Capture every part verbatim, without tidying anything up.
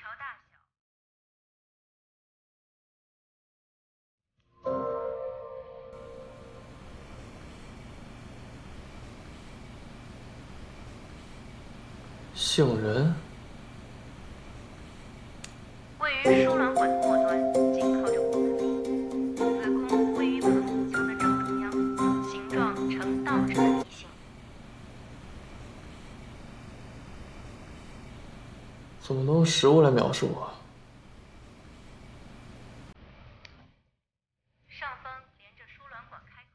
桥大小。 杏仁位于输卵管末端，紧靠着骨盆壁，子宫位于盆骨腔的正中央，形状呈倒叉梨形。怎么能用食物来描述啊？上方连着输卵管开口。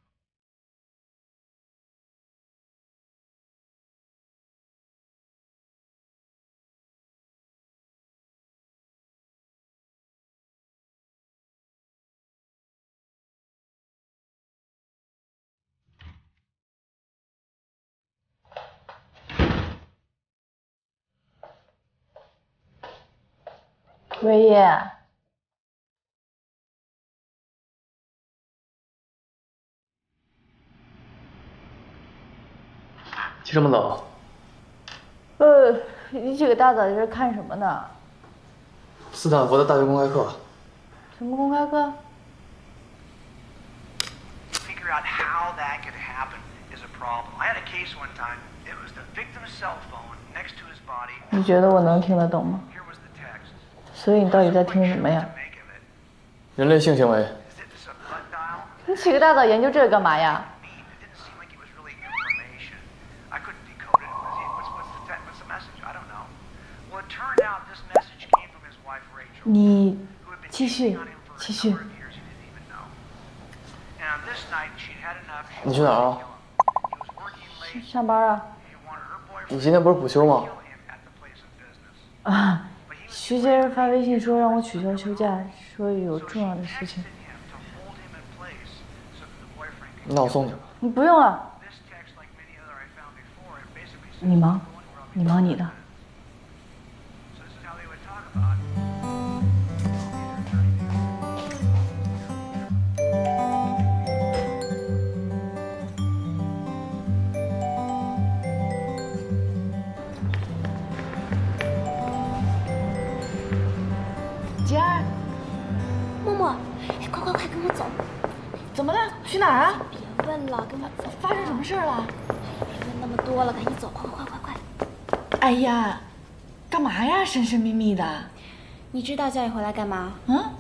瑞叶，起这么早？呃，你这个大早在这看什么呢？斯坦福的大学公开课。什么公开课？ Figure out how that could happen is a problem. I had a case one time. It was the victim's cell phone next to his body. 你觉得我能听得懂吗？ 所以你到底在听什么呀？人类性行为。你起个大早研究这个干嘛呀？你继续，继续。你去哪儿啊？上班啊。你今天不是补休吗？啊。 徐先生发微信说让我取消休假，说有重要的事情。那我送你吧。你不用了。你忙，你忙你的。去哪儿啊？别问了，跟我走。发生什么事了？别问那么多了，赶紧走，快快快快快！哎呀，干嘛呀？神神秘秘的。你知道叫你回来干嘛？嗯？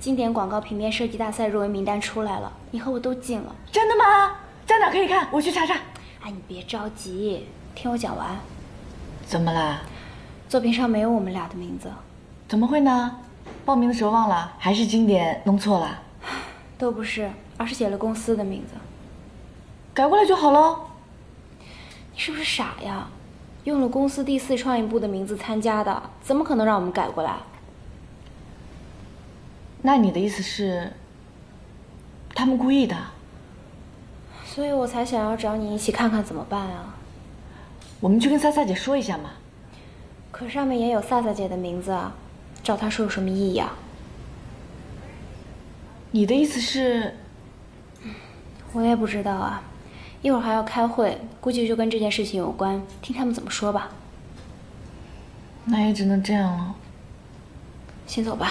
经典广告平面设计大赛入围名单出来了，你和我都进了。真的吗？在哪可以看？我去查查。哎，你别着急，听我讲完。怎么啦？作品上没有我们俩的名字。怎么会呢？报名的时候忘了，还是经典弄错了？都不是。 而是写了公司的名字，改过来就好了。你是不是傻呀？用了公司第四创意部的名字参加的，怎么可能让我们改过来？那你的意思是，他们故意的？所以我才想要找你一起看看怎么办啊。我们去跟萨萨姐说一下嘛。可上面也有萨萨姐的名字啊，找她说有什么意义啊？你的意思是？ 我也不知道啊，一会儿还要开会，估计就跟这件事情有关，听他们怎么说吧。那也只能这样了，先走吧。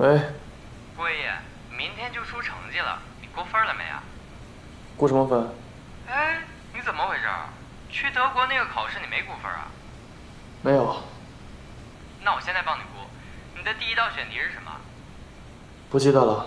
喂，顾爷，明天就出成绩了，你过分了没啊？过什么分？去德国那个考试你没估分啊？没有。那我现在帮你估，你的第一道选题是什么？不记得了。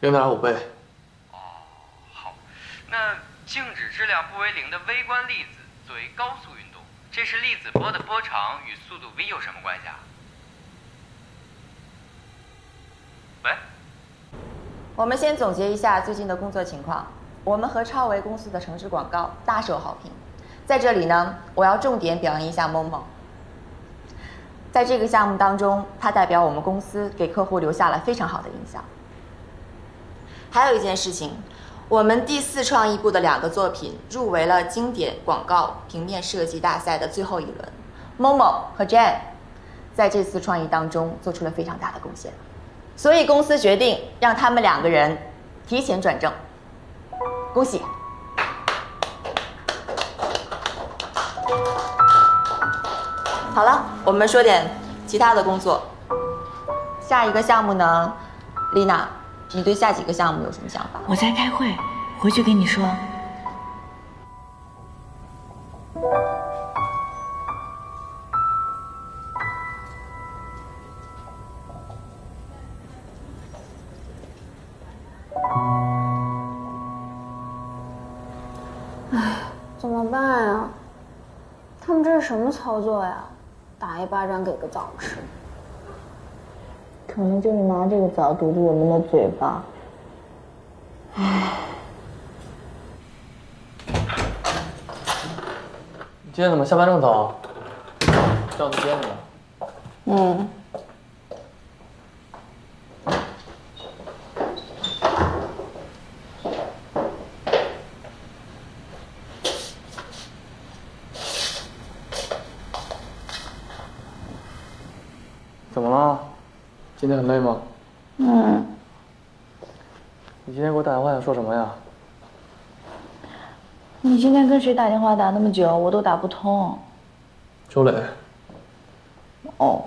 零点五倍。哦，好。那静止质量不为零的微观粒子作为高速运动，这时粒子波的波长与速度 v 有什么关系啊？喂。我们先总结一下最近的工作情况。我们和超维公司的橙汁广告大受好评。在这里呢，我要重点表扬一下某某。在这个项目当中，他代表我们公司给客户留下了非常好的印象。 还有一件事情，我们第四创意部的两个作品入围了经典广告平面设计大赛的最后一轮。Momo 和 Jan 在这次创意当中做出了非常大的贡献，所以公司决定让他们两个人提前转正。恭喜！好了，我们说点其他的工作。下一个项目呢，丽娜。 你对下几个项目有什么想法？我在开会，回去跟你说。哎，怎么办呀？他们这是什么操作呀？打一巴掌给个枣吃。 可能就是拿这个枣堵住我们的嘴巴。唉，你今天怎么下班这么早？叫你接你呢。嗯。怎么了？ 今天很累吗？嗯。你今天给我打电话想说什么呀？你今天跟谁打电话打那么久，我都打不通。周磊。哦。